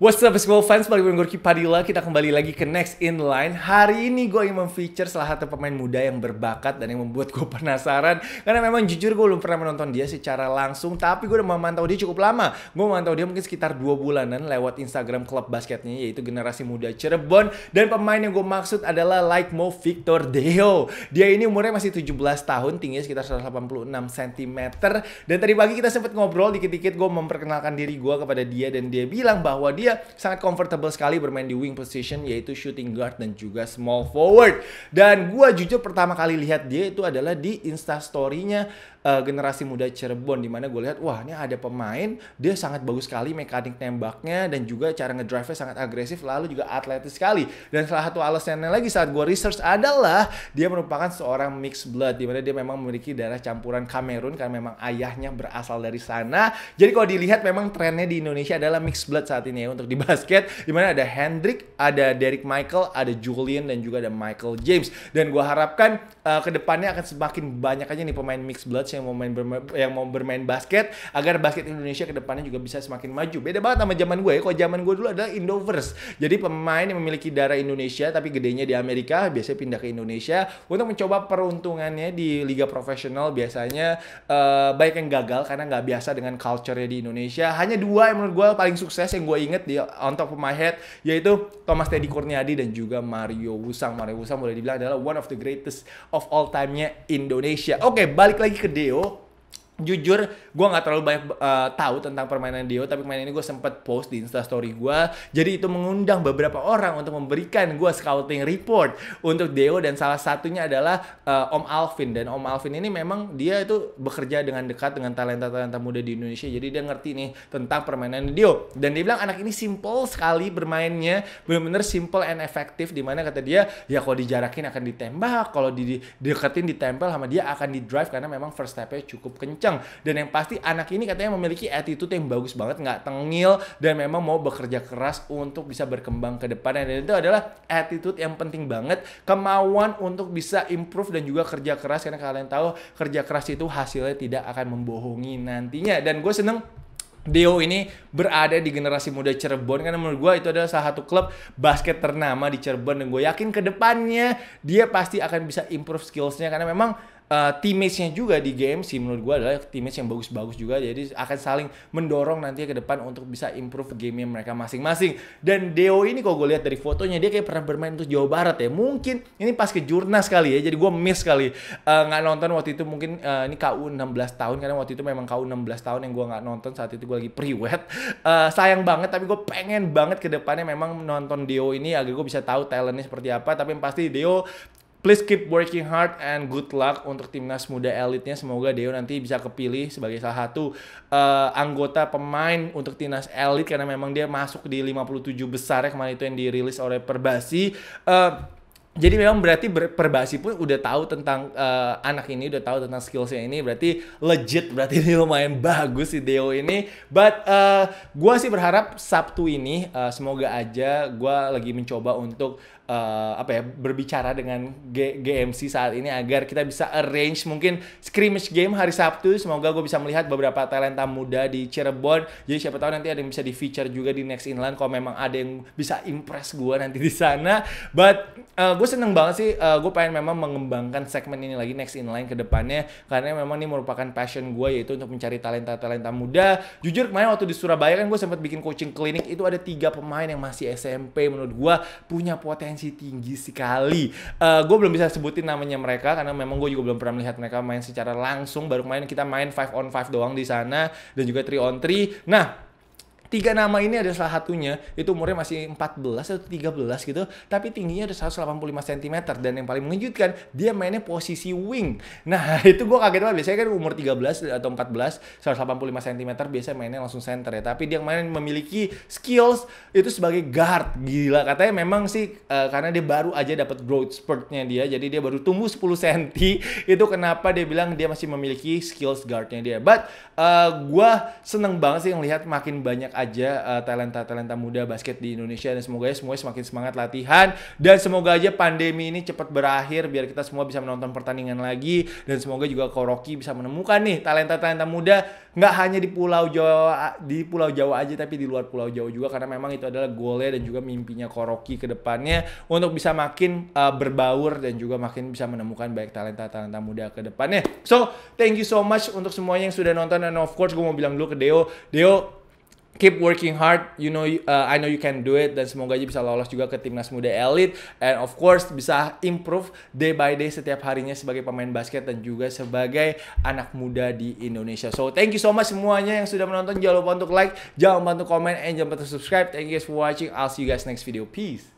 What's up basketball fans, balik dengan Rocky Padilla. Kita kembali lagi ke Next In Line. Hari ini gue ingin memfeature salah satu pemain muda yang berbakat dan yang membuat gue penasaran. Karena memang jujur gue belum pernah menonton dia secara langsung, tapi gue udah memantau dia cukup lama. Gue memantau dia mungkin sekitar 2 bulanan lewat Instagram klub basketnya, yaitu generasi muda Cirebon. Dan pemain yang gue maksud adalah Likemo Victor Deo. Dia ini umurnya masih 17 tahun, tingginya sekitar 186 cm. Dan tadi pagi kita sempat ngobrol dikit-dikit, gue memperkenalkan diri gue kepada dia. Dan dia bilang bahwa dia sangat comfortable sekali bermain di wing position, yaitu shooting guard dan juga small forward. Dan gua jujur pertama kali lihat dia itu adalah di instastorynya generasi muda Cirebon, dimana gue lihat wah ini ada pemain, dia sangat bagus sekali mekanik tembaknya dan juga cara ngedrive-nya sangat agresif, lalu juga atletis sekali. Dan salah satu alasannya lagi saat gue research adalah dia merupakan seorang mixed blood, dimana dia memang memiliki darah campuran Kamerun karena memang ayahnya berasal dari sana. Jadi kalau dilihat memang trennya di Indonesia adalah mixed blood saat ini ya, untuk di basket, dimana ada Hendrik, ada Derek Michael, ada Julian, dan juga ada Michael James. Dan gue harapkan kedepannya akan semakin banyak aja nih pemain mixed blood yang mau bermain basket, agar basket Indonesia kedepannya juga bisa semakin maju. Beda banget sama zaman gue ya. Kalau zaman gue dulu adalah Indoverse, jadi pemain yang memiliki darah Indonesia tapi gedenya di Amerika biasanya pindah ke Indonesia untuk mencoba peruntungannya di liga profesional. Biasanya banyak yang gagal karena nggak biasa dengan culture-nya di Indonesia. Hanya dua yang menurut gue paling sukses yang gue inget di on top of my head, yaitu Thomas Teddy Kurniadi dan juga Mario Wusang. Mario Wusang boleh dibilang adalah one of the greatest of all time-nya Indonesia. Oke, balik lagi ke Deo. Jujur, gue gak terlalu banyak tahu tentang permainan Deo, tapi permainan ini gue sempat post di instastory gue. Jadi itu mengundang beberapa orang untuk memberikan gue scouting report untuk Deo, dan salah satunya adalah Om Alvin. Dan Om Alvin ini memang dia itu bekerja dengan dekat dengan talenta-talenta muda di Indonesia. Jadi dia ngerti nih tentang permainan Deo. Dan dia bilang anak ini simple sekali bermainnya, bener-bener simple and effective. Dimana kata dia, ya kalau dijarakin akan ditembak, kalau dideketin ditempel sama dia akan di drive, karena memang first step-nya cukup kencang. Dan yang pasti anak ini katanya memiliki attitude yang bagus banget, nggak tengil, dan memang mau bekerja keras untuk bisa berkembang ke depannya. Dan itu adalah attitude yang penting banget, kemauan untuk bisa improve dan juga kerja keras, karena kalian tahu kerja keras itu hasilnya tidak akan membohongi nantinya. Dan gue seneng Deo ini berada di generasi muda Cirebon, karena menurut gue itu adalah salah satu klub basket ternama di Cirebon. Dan gue yakin ke depannya dia pasti akan bisa improve skillsnya, karena memang teammates-nya juga di GMC menurut gue adalah teammates yang bagus-bagus juga. Jadi akan saling mendorong nantinya ke depan untuk bisa improve game-nya mereka masing-masing. Dan Deo ini kalau gue lihat dari fotonya, dia kayak pernah bermain untuk Jawa Barat ya. Mungkin ini pas ke Jurnas kali ya, jadi gue miss kali nggak nonton waktu itu. Mungkin ini KU 16 tahun, karena waktu itu memang KU 16 tahun yang gue nggak nonton. Saat itu gue lagi priwet, sayang banget. Tapi gue pengen banget ke depannya memang nonton Deo ini agar gue bisa tahu talentnya seperti apa. Tapi yang pasti Deo, please keep working hard and good luck untuk timnas muda elitnya. Semoga Deo nanti bisa kepilih sebagai salah satu anggota pemain untuk timnas elit, karena memang dia masuk di 57 besar ya, kemarin itu yang dirilis oleh Perbasi. Jadi memang berarti Perbasi pun udah tahu tentang anak ini, udah tahu tentang skillsnya ini. Berarti legit, berarti ini lumayan bagus si Deo ini. But gue sih berharap Sabtu ini semoga aja, gue lagi mencoba untuk berbicara dengan GMC saat ini agar kita bisa arrange mungkin scrimmage game hari Sabtu. Semoga gue bisa melihat beberapa talenta muda di Cirebon. Jadi siapa tahu nanti ada yang bisa di feature juga di Next In Line kalau memang ada yang bisa impress gue nanti di sana. But gue seneng banget sih, gue pengen memang mengembangkan segmen ini lagi Next In Line ke depannya, karena memang ini merupakan passion gue, yaitu untuk mencari talenta-talenta muda. Jujur kemarin waktu di Surabaya kan gue sempat bikin coaching klinik, itu ada 3 pemain yang masih SMP menurut gue punya potensi tinggi sekali. Gue belum bisa sebutin namanya mereka karena memang gue juga belum pernah melihat mereka main secara langsung. Baru main kita main 5-on-5 doang di sana dan juga 3-on-3. Nah, 3 nama ini ada salah satunya itu umurnya masih 14 atau 13 gitu, tapi tingginya ada 185 cm. Dan yang paling mengejutkan, dia mainnya posisi wing. Nah itu gue kaget banget, biasanya kan umur 13 atau 14 185 cm biasanya mainnya langsung center ya, tapi dia main memiliki skills itu sebagai guard. Gila, katanya memang sih karena dia baru aja dapat growth spurt-nya dia, jadi dia baru tumbuh 10 cm. Itu kenapa dia bilang dia masih memiliki skills guard-nya dia. But gue seneng banget sih melihat makin banyak aja talenta-talenta muda basket di Indonesia, dan semoga semuanya semakin semangat latihan, dan semoga aja pandemi ini cepat berakhir biar kita semua bisa menonton pertandingan lagi, dan semoga juga Ko Rocky bisa menemukan nih talenta-talenta muda nggak hanya di Pulau Jawa aja, tapi di luar Pulau Jawa juga, karena memang itu adalah goalnya dan juga mimpinya Ko Rocky ke depannya untuk bisa makin berbaur dan juga makin bisa menemukan baik talenta-talenta muda ke depannya. So, thank you so much untuk semuanya yang sudah nonton, and of course gue mau bilang dulu ke Deo, keep working hard, you know, I know you can do it, dan semoga aja bisa lolos juga ke timnas muda elite, and of course bisa improve day by day setiap harinya sebagai pemain basket dan juga sebagai anak muda di Indonesia. So thank you so much semuanya yang sudah menonton, jangan lupa untuk like, jangan lupa untuk komen, and jangan lupa untuk subscribe. Thank you guys for watching, I'll see you guys next video, peace.